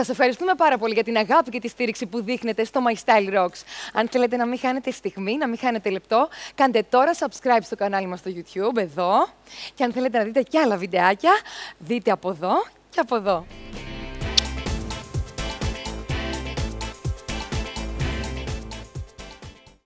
Σας ευχαριστούμε πάρα πολύ για την αγάπη και τη στήριξη που δείχνετε στο My Style Rocks. Αν θέλετε να μην χάνετε στιγμή, να μην χάνετε λεπτό, κάντε τώρα subscribe στο κανάλι μας στο YouTube, εδώ. Και αν θέλετε να δείτε και άλλα βιντεάκια, δείτε από εδώ και από εδώ.